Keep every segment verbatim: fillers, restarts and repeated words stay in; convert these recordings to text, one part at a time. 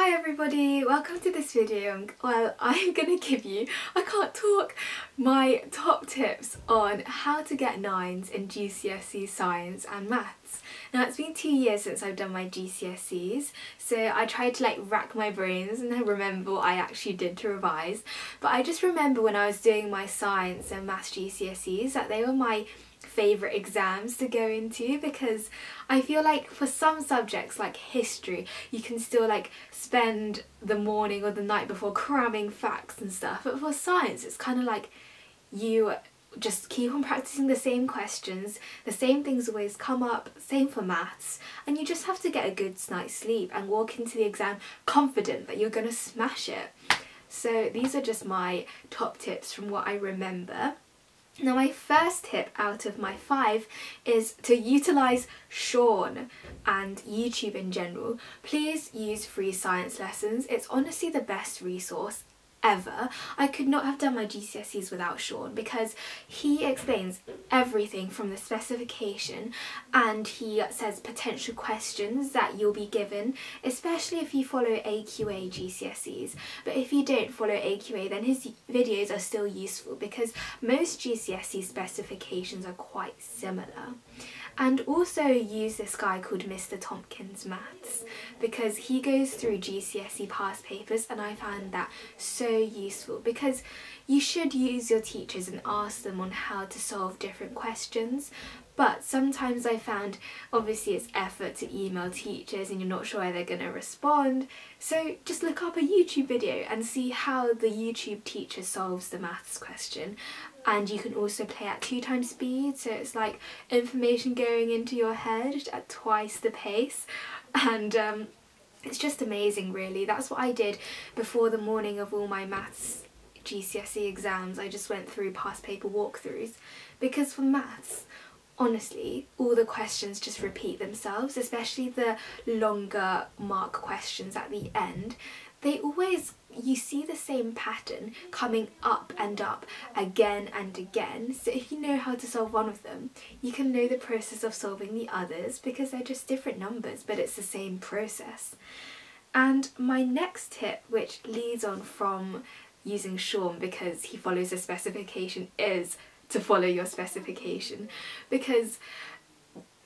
Hi everybody, welcome to this video. Well, I'm gonna give you, I can't talk, my top tips on how to get nines in G C S E science and maths. Now it's been two years since I've done my G C S Es, so I tried to like rack my brains and I remember what I actually did to revise, but I just remember when I was doing my science and maths G C S Es that they were my favourite exams to go into, because I feel like for some subjects like history you can still like spend the morning or the night before cramming facts and stuff, but for science it's kind of like you just keep on practicing the same questions, the same things always come up, same for maths, and you just have to get a good night's sleep and walk into the exam confident that you're gonna smash it. So these are just my top tips from what I remember. Now my first tip out of my five is to utilise Shaun and YouTube in general. Please use Free Science Lessons, it's honestly the best resource ever. I could not have done my G C S Es without Shaun, because he explains everything from the specification and he says potential questions that you'll be given, especially if you follow A Q A G C S Es. But if you don't follow A Q A, then his videos are still useful because most G C S E specifications are quite similar. And also use this guy called Mister Tompkins Maths, because he goes through G C S E past papers and I found that so useful, because you should use your teachers and ask them on how to solve different questions. But sometimes I found, obviously it's effort to email teachers and you're not sure how they're going to respond. So just look up a YouTube video and see how the YouTube teacher solves the maths question. And you can also play at two times speed, so it's like information going into your head at twice the pace. And um, it's just amazing really. That's what I did before the morning of all my maths G C S E exams. I just went through past paper walkthroughs, because for maths, honestly, all the questions just repeat themselves, especially the longer mark questions at the end. They always, you see the same pattern coming up and up again and again. So if you know how to solve one of them, you can know the process of solving the others, because they're just different numbers, but it's the same process. And my next tip, which leads on from using Shaun because he follows a specification, is to follow your specification, because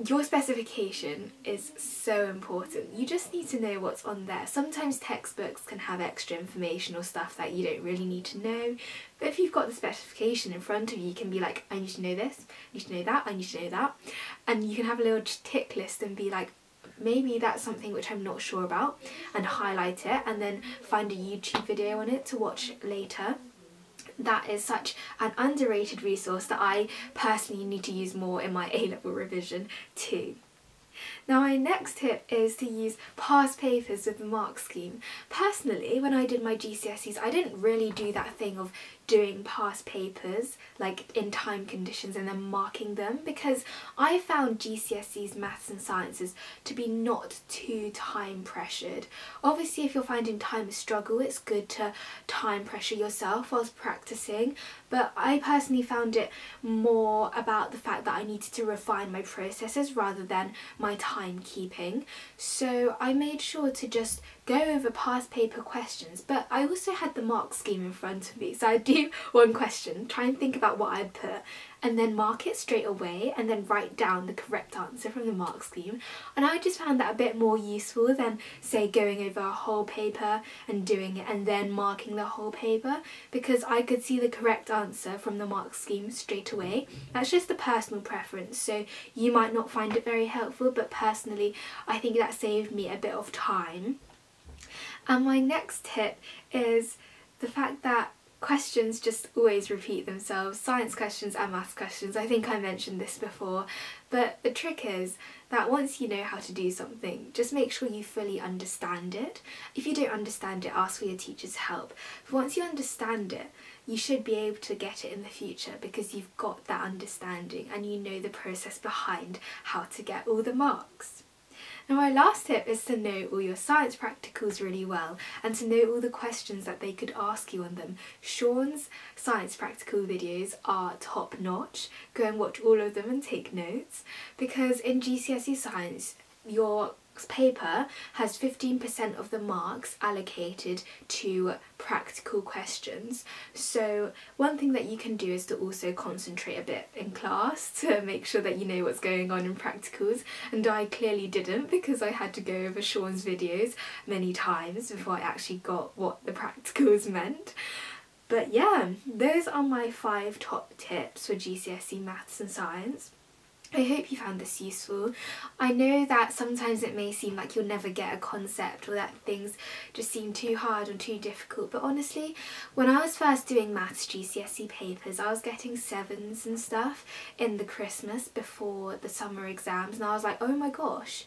your specification is so important. You just need to know what's on there. Sometimes textbooks can have extra information or stuff that you don't really need to know, but if you've got the specification in front of you, you can be like, I need to know this, I need to know that, I need to know that, and you can have a little tick list and be like, maybe that's something which I'm not sure about, and highlight it and then find a YouTube video on it to watch later. That is such an underrated resource that I personally need to use more in my A level revision too. Now my next tip is to use past papers with the mark scheme. Personally, when I did my G C S Es, I didn't really do that thing of doing past papers like in time conditions and then marking them, because I found G C S Es maths and sciences to be not too time pressured. Obviously if you're finding time a struggle, it's good to time pressure yourself whilst practicing, but I personally found it more about the fact that I needed to refine my processes rather than my timekeeping. So I made sure to just go over past paper questions, but I also had the mark scheme in front of me, so I'd do one question, try and think about what I'd put, and then mark it straight away and then write down the correct answer from the mark scheme. And I just found that a bit more useful than, say, going over a whole paper and doing it and then marking the whole paper, because I could see the correct answer from the mark scheme straight away. That's just a personal preference, so you might not find it very helpful, but personally I think that saved me a bit of time. And my next tip is the fact that questions just always repeat themselves, science questions and maths questions. I think I mentioned this before, but the trick is that once you know how to do something, just make sure you fully understand it. If you don't understand it, ask for your teacher's help. But once you understand it, you should be able to get it in the future, because you've got that understanding and you know the process behind how to get all the marks. Now my last tip is to know all your science practicals really well and to know all the questions that they could ask you on them. Shaun's science practical videos are top notch. Go and watch all of them and take notes, because in G C S E science your next paper has fifteen percent of the marks allocated to practical questions. So one thing that you can do is to also concentrate a bit in class to make sure that you know what's going on in practicals, and I clearly didn't because I had to go over Shaun's videos many times before I actually got what the practicals meant. But yeah, those are my five top tips for G C S E maths and science. I hope you found this useful. I know that sometimes it may seem like you'll never get a concept or that things just seem too hard or too difficult, but honestly, when I was first doing maths G C S E papers, I was getting sevens and stuff in the Christmas before the summer exams, and I was like, oh my gosh.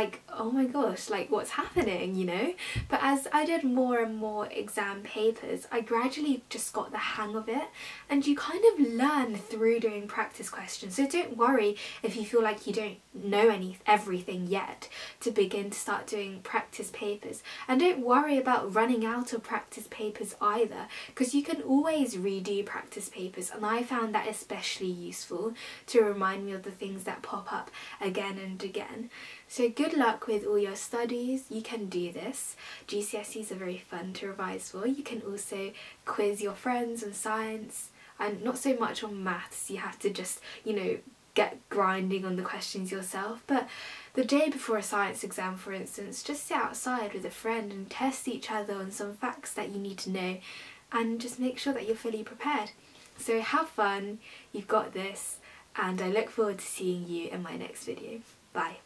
Like, oh my gosh, like what's happening, you know? But as I did more and more exam papers, I gradually just got the hang of it, and you kind of learn through doing practice questions. So don't worry if you feel like you don't know any everything yet to begin to start doing practice papers. And don't worry about running out of practice papers either, because you can always redo practice papers, and I found that especially useful to remind me of the things that pop up again and again. So good luck with all your studies. You can do this. G C S Es are very fun to revise for. You can also quiz your friends on science, and not so much on maths. You have to just, you know, get grinding on the questions yourself. But the day before a science exam, for instance, just sit outside with a friend and test each other on some facts that you need to know, and just make sure that you're fully prepared. So have fun. You've got this, and I look forward to seeing you in my next video. Bye.